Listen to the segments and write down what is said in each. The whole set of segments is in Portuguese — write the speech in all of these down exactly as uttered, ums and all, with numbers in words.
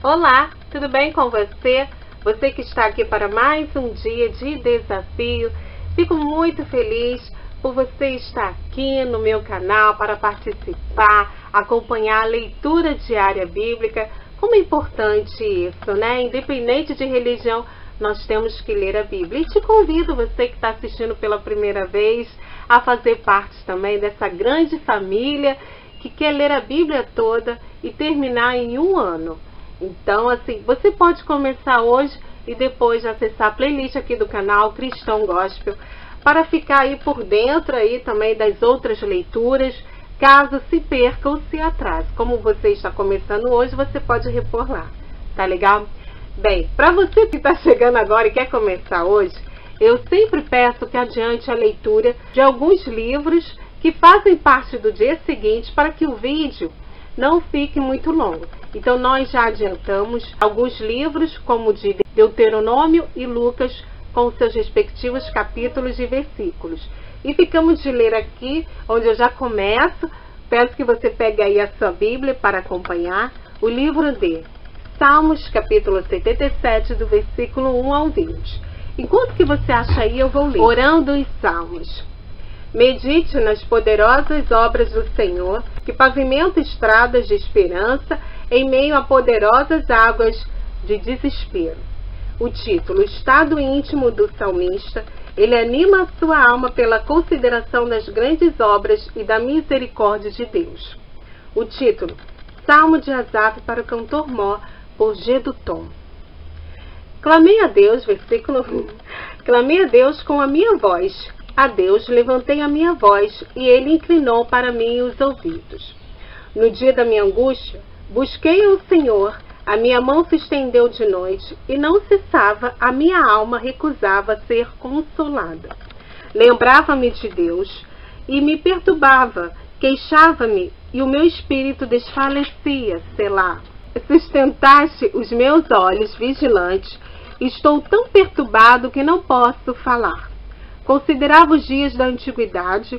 Olá, tudo bem com você? Você que está aqui para mais um dia de desafio. Fico muito feliz por você estar aqui no meu canal para participar, acompanhar a leitura diária bíblica. Como é importante isso, né? Independente de religião, nós temos que ler a Bíblia. E te convido, você que está assistindo pela primeira vez, a fazer parte também dessa grande família que quer ler a Bíblia toda e terminar em um ano. Então, assim, você pode começar hoje e depois acessar a playlist aqui do canal Cristão Gospel para ficar aí por dentro aí também das outras leituras, caso se perca ou se atrase. Como você está começando hoje, você pode repor lá, tá legal? Bem, para você que está chegando agora e quer começar hoje, eu sempre peço que adiante a leitura de alguns livros que fazem parte do dia seguinte para que o vídeo não fique muito longo. Então, nós já adiantamos alguns livros, como o de Deuteronômio e Lucas, com seus respectivos capítulos e versículos. E ficamos de ler aqui, onde eu já começo. Peço que você pegue aí a sua Bíblia para acompanhar o livro de Salmos, capítulo setenta e sete, do versículo um ao vinte. Enquanto que você acha aí, eu vou ler. Orando os Salmos. Medite nas poderosas obras do Senhor, que pavimenta estradas de esperança em meio a poderosas águas de desespero. O título, Estado Íntimo do Salmista, ele anima a sua alma pela consideração das grandes obras e da misericórdia de Deus. O título, Salmo de Asaf para o cantor Mó, por Gedutom. Clamei a Deus, versículo um, clamei a Deus com a minha voz. A Deus levantei a minha voz e ele inclinou para mim os ouvidos. No dia da minha angústia, busquei ao Senhor, a minha mão se estendeu de noite e não cessava, a minha alma recusava ser consolada. Lembrava-me de Deus e me perturbava, queixava-me e o meu espírito desfalecia, sei lá. Sustentaste os meus olhos vigilantes, estou tão perturbado que não posso falar. Considerava os dias da antiguidade,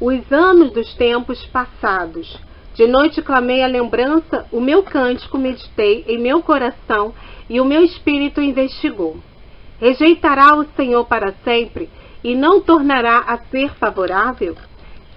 os anos dos tempos passados. De noite clamei a lembrança, o meu cântico meditei em meu coração e o meu espírito investigou. Rejeitará o Senhor para sempre e não tornará a ser favorável?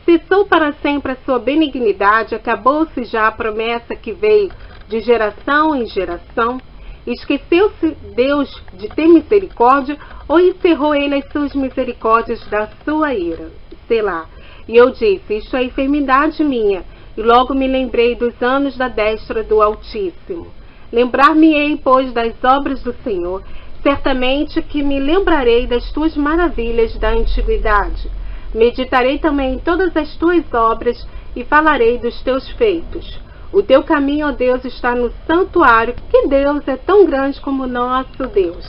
Cessou para sempre a sua benignidade, acabou-se já a promessa que veio de geração em geração? Esqueceu-se Deus de ter misericórdia ou encerrou ele as suas misericórdias da sua ira? Sei lá. E eu disse, isto é enfermidade minha. E logo me lembrei dos anos da destra do Altíssimo. Lembrar-me-ei, pois, das obras do Senhor. Certamente que me lembrarei das tuas maravilhas da antiguidade. Meditarei também em todas as tuas obras e falarei dos teus feitos. O teu caminho, ó Deus, está no santuário, que Deus é tão grande como nosso Deus.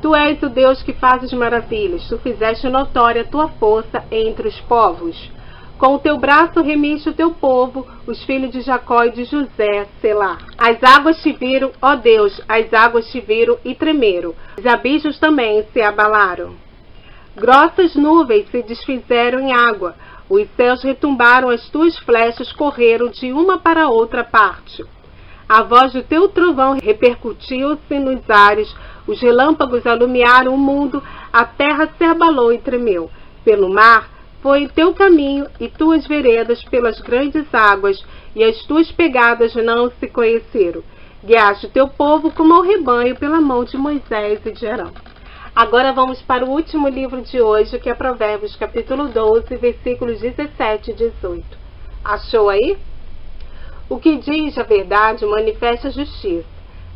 Tu és o Deus que faz as maravilhas, tu fizeste notória a tua força entre os povos. Com o teu braço remiste o teu povo, os filhos de Jacó e de José, Selá. As águas te viram, ó Deus, as águas te viram e tremeram. Os abismos também se abalaram. Grossas nuvens se desfizeram em água. Os céus retumbaram, as tuas flechas correram de uma para outra parte. A voz do teu trovão repercutiu-se nos ares, os relâmpagos alumiaram o mundo, a terra se abalou e tremeu. Pelo mar foi o teu caminho e tuas veredas pelas grandes águas, e as tuas pegadas não se conheceram. Guiaste o teu povo como ao rebanho pela mão de Moisés e de Arão. Agora vamos para o último livro de hoje, que é Provérbios, capítulo doze, versículos dezessete e dezoito. Achou aí? O que diz a verdade manifesta a justiça,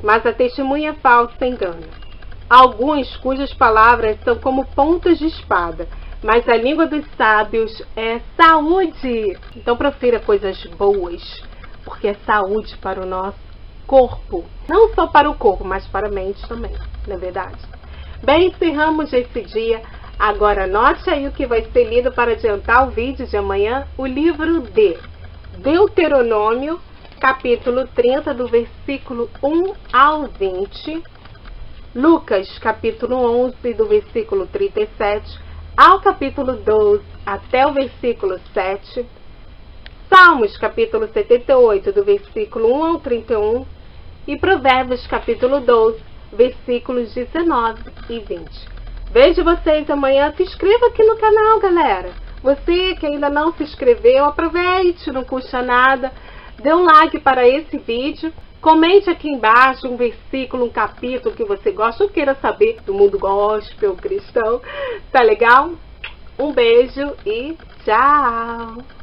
mas a testemunha falsa engana. Alguns cujas palavras são como pontas de espada, mas a língua dos sábios é saúde. Então profira coisas boas, porque é saúde para o nosso corpo. Não só para o corpo, mas para a mente também, não é verdade? Bem, encerramos esse dia. Agora anote aí o que vai ser lido para adiantar o vídeo de amanhã, o livro de Deuteronômio, capítulo trinta, do versículo um ao vinte, Lucas, capítulo onze, do versículo trinta e sete, ao capítulo doze, até o versículo sete, Salmos, capítulo setenta e oito, do versículo um ao trinta e um, e Provérbios capítulo doze, versículos dezenove e vinte. Vejo vocês amanhã. Se inscreva aqui no canal, galera. Você que ainda não se inscreveu, aproveite, não custa nada. Dê um like para esse vídeo. Comente aqui embaixo um versículo, um capítulo que você gosta ou queira saber do mundo gospel cristão. Tá legal? Um beijo e tchau!